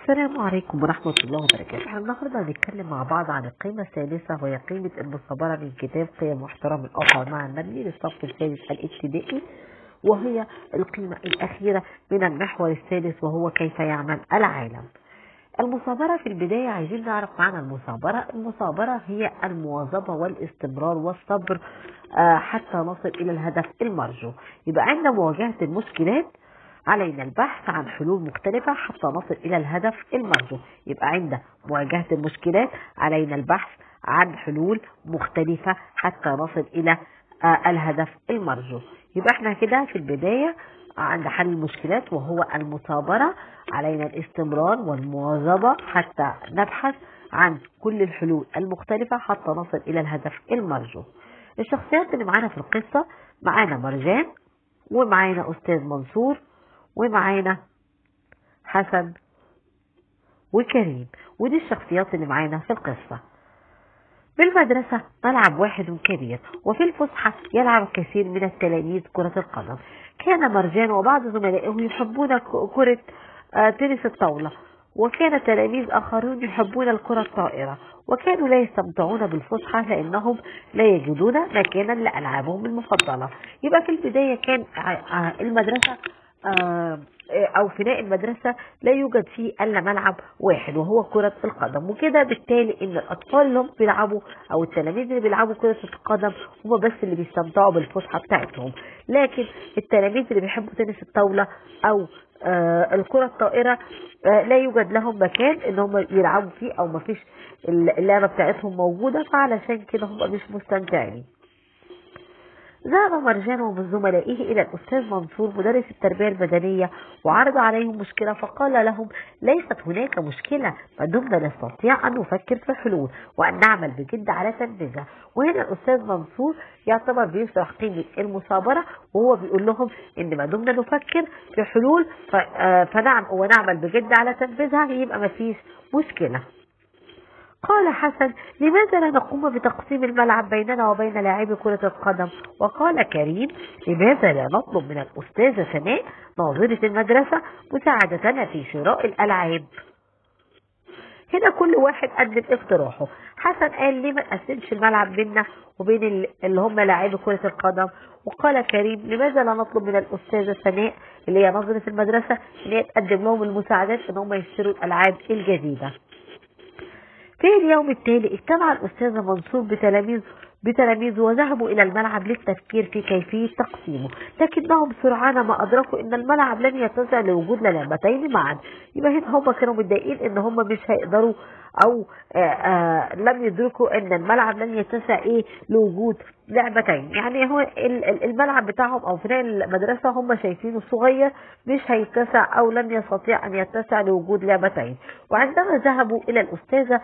السلام عليكم ورحمة الله وبركاته. احنا النهارده هنتكلم مع بعض عن القيمة الثالثة وهي قيمة المستبارة من كتاب قيم واحترام الآخر مع المبني للصف الثالث الابتدائي، وهي القيمة الأخيرة من المحور الثالث وهو كيف يعمل العالم. المثابرة في البداية عايزين نعرف معنى المثابرة. المثابرة هي المواظبة والاستمرار والصبر حتى نصل إلى الهدف المرجو. يبقى عند مواجهة المشكلات علينا البحث عن حلول مختلفة حتى نصل إلى الهدف المرجو. يبقى عند مواجهة المشكلات علينا البحث عن حلول مختلفة حتى نصل إلى الهدف المرجو. يبقى احنا كده في البداية عند حل المشكلات وهو المثابرة، علينا الاستمرار والمواظبة حتى نبحث عن كل الحلول المختلفة حتى نصل إلى الهدف المرجو. الشخصيات اللي معانا في القصة، معانا مرجان ومعانا أستاذ منصور ومعانا حسن وكريم، ودي الشخصيات اللي معانا في القصة. بالمدرسة ملعب واحد كبير، وفي الفسحة يلعب الكثير من التلاميذ كرة القدم. كان مرجان وبعض زملائه يحبون كرة تنس الطاولة، وكان تلاميذ آخرون يحبون الكرة الطائرة، وكانوا لا يستمتعون بالفسحة لأنهم لا يجدون مكانا لألعابهم المفضلة. يبقى في البداية كان المدرسة أو فناء المدرسة لا يوجد فيه إلا ملعب واحد وهو كرة القدم، وكده بالتالي إن الأطفال اللي هم بيلعبوا أو التلاميذ اللي بيلعبوا كرة القدم هم بس اللي بيستمتعوا بالفسحة بتاعتهم، لكن التلاميذ اللي بيحبوا تنس الطاولة أو الكرة الطائرة لا يوجد لهم مكان إن هم يلعبوا فيه أو مفيش اللعبة بتاعتهم موجودة، فعلشان كده هم مش مستمتعين. ذهب مرجان ومن زملائه إلى الأستاذ منصور مدرس التربية البدنية وعرض عليهم مشكلة، فقال لهم ليست هناك مشكلة ما دمنا نستطيع أن نفكر في حلول وأن نعمل بجد على تنفيذها. وهنا الأستاذ منصور يعتبر بيشرح قيمة المثابرة، وهو بيقول لهم إن ما دمنا نفكر في حلول فنعم ونعمل بجد على تنفيذها يبقى ما فيش مشكلة. قال حسن لماذا لا نقوم بتقسيم الملعب بيننا وبين لاعبي كرة القدم؟ وقال كريم لماذا لا نطلب من الأستاذة سناء ناظرة المدرسة مساعدتنا في شراء الألعاب؟ هنا كل واحد قدم اقتراحه. حسن قال ليه ما نقسمش الملعب بيننا وبين اللي هم لاعبي كرة القدم، وقال كريم لماذا لا نطلب من الأستاذة سناء اللي هي ناظرة المدرسة ان هي تقدم لهم المساعدات ان هم يشتروا الألعاب الجديدة. في اليوم التالي اجتمع الأستاذ منصور بتلاميذه وذهبوا إلى الملعب للتفكير في كيفية تقسيمه، لكنهم سرعان ما أدركوا إن الملعب لن يتسع لوجود لعبتين معا. يبقى هنا هم كانوا متضايقين إن هم مش هيقدروا أو لم يدركوا إن الملعب لن يتسع لوجود لعبتين، يعني هو الملعب بتاعهم أو فناء المدرسة هم شايفينه صغير مش هيتسع أو لن يستطيع أن يتسع لوجود لعبتين. وعندما ذهبوا إلى الأستاذة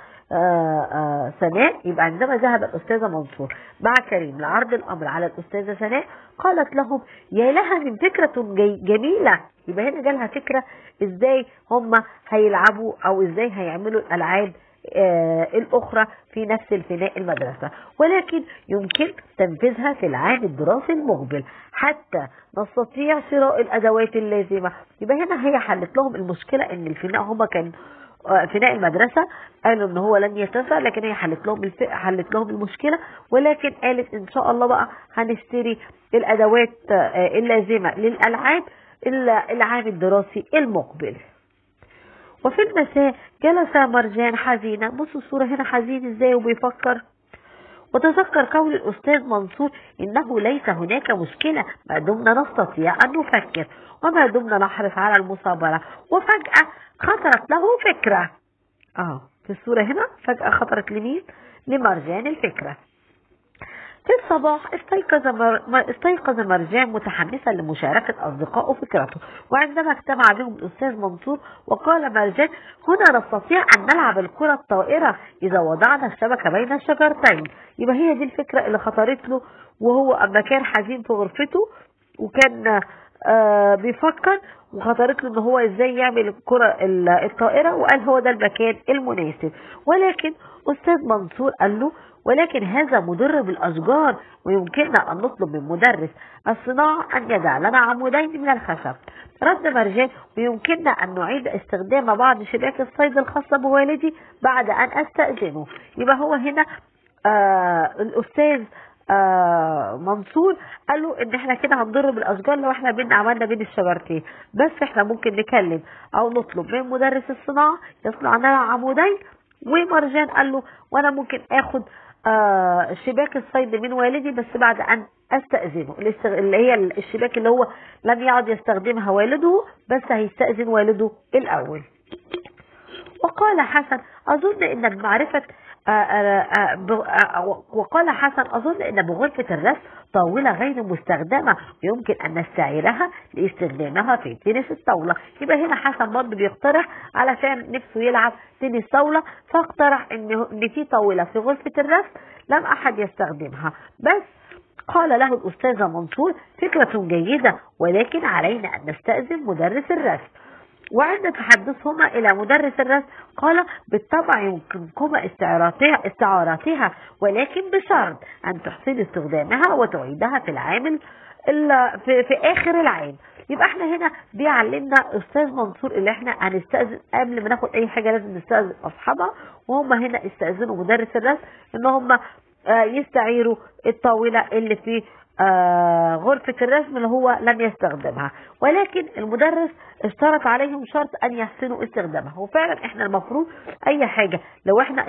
سناء، يبقى عندما ذهب الأستاذة منصور مع كريم لعرض الأمر على الأستاذة سناء قالت لهم يا لها من فكرة جميلة. يبقى هنا جالها فكرة إزاي هم هيلعبوا أو إزاي هيعملوا الألعاب الأخرى في نفس الفناء المدرسة، ولكن يمكن تنفيذها في العام الدراسي المقبل حتى نستطيع شراء الأدوات اللازمة. يبقى هنا هي حلت لهم المشكلة إن الفناء هما كان فناء المدرسة قالوا إن هو لن يتسع، لكن هي حلت لهم المشكلة، ولكن قالت إن شاء الله بقى هنشتري الأدوات اللازمة للألعاب إلا العام الدراسي المقبل. وفي المساء جلس مرجان حزينة، بصوا الصورة هنا حزين ازاي وبيفكر، وتذكر قول الأستاذ منصور إنه ليس هناك مشكلة ما دمنا نستطيع أن نفكر وما دمنا نحرص على المثابرة. وفجأة خطرت له فكرة، في الصورة هنا فجأة خطرت لمين؟ لمرجان الفكرة. في الصباح استيقظ مرجان متحمسا لمشاركة أصدقائه فكرته، وعندما اجتمع بهم الأستاذ منصور وقال مرجان هنا نستطيع أن نلعب الكرة الطائرة إذا وضعنا الشبكة بين الشجرتين. يبقى هي دي الفكرة اللي خطرت له وهو أما كان حزين في غرفته وكان بيفكر وخطرت له ان هو ازاي يعمل الكره الطائره، وقال هو ده المكان المناسب. ولكن استاذ منصور قال له ولكن هذا مضر بالاشجار، ويمكننا ان نطلب من مدرس الصناعه ان يدع لنا عمودين من الخشب. رد مرجان ويمكننا ان نعيد استخدام بعض شباك الصيد الخاصه بوالدي بعد ان استاذنه. يبقى هو هنا الاستاذ منصور قالوا ان احنا كده هنضر بالاشجار لو احنا عملنا بين الشجرتين، بس احنا ممكن نكلم او نطلب من مدرس الصناعه يصنع لنا عمودين. ومرجان قال له وانا ممكن اخد شباك الصيد من والدي بس بعد ان استاذنه، اللي هي الشباك اللي هو لم يعد يستخدمها والده بس هيستاذن والده الاول. وقال حسن أظن أن بغرفة الرسم طاولة غير مستخدمة يمكن أن نستعيرها لاستخدامها في تنس الطاولة. يبقى هنا حسن برضه بيقترح علشان نفسه يلعب تنس طاولة، فاقترح إن في طاولة في غرفة الرسم لم أحد يستخدمها. بس قال له الأستاذ منصور فكرة جيدة ولكن علينا أن نستأذن مدرس الرسم. وعند تحدثهما إلى مدرس الرسم قال بالطبع يمكنكما استعارتها ولكن بشرط أن تحسن استخدامها وتعيدها في العام في آخر العام. يبقى احنا هنا بيعلمنا أستاذ منصور اللي احنا هنستأذن قبل ما ناخد أي حاجة لازم نستأذن أصحابها، وهم هنا استأذنوا مدرس الرسم إن هم يستعيروا الطاولة اللي في غرفة الرسم اللي هو لم يستخدمها، ولكن المدرس اشترط عليهم شرط ان يحسنوا استخدامها. وفعلا احنا المفروض اي حاجة لو احنا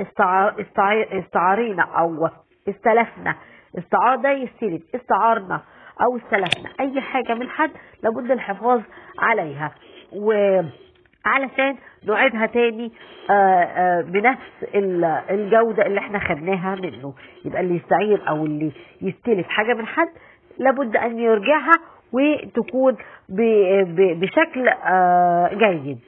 استعارينا او استلفنا، استعار ده يستلف، استعارنا او استلفنا اي حاجة من حد لابد الحفاظ عليها وعلشان نعيدها تاني بنفس الجودة اللي احنا خدناها منه. يبقى اللي يستعير او اللي يستلف حاجة من حد لابد ان يرجعها وتكون بشكل جيد.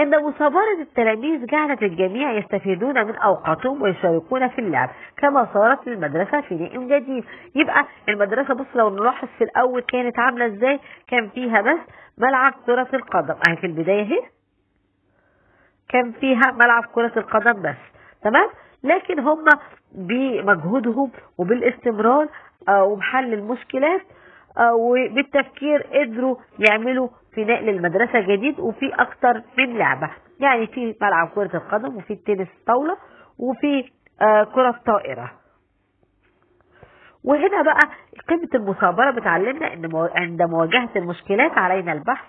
إن مثابرة التلاميذ جعلت الجميع يستفيدون من أوقاتهم ويشاركون في اللعب كما صارت المدرسة في نئم جديد. يبقى المدرسة بص لو نلاحظ في الأول كانت عاملة إزاي، كان فيها بس ملعب كرة القدم أهي في البداية أهي كان فيها ملعب كرة القدم بس، تمام؟ لكن هم بمجهودهم وبالاستمرار وبحل المشكلات وبالتفكير قدروا يعملوا في نقل المدرسة جديد، وفي أكتر من لعبة، يعني في ملعب كرة القدم وفي تنس الطاولة وفي كرة طائرة. وهنا بقى قيمة المثابرة بتعلمنا إن عند مواجهة المشكلات علينا البحث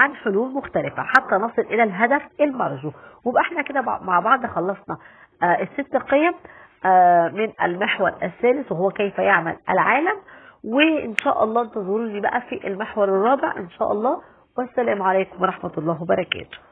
عن حلول مختلفة حتى نصل إلى الهدف المرجو. وبقى احنا كده مع بعض خلصنا الست قيم من المحور الثالث وهو كيف يعمل العالم، وإن شاء الله انتظروني بقى في المحور الرابع إن شاء الله، والسلام عليكم ورحمة الله وبركاته.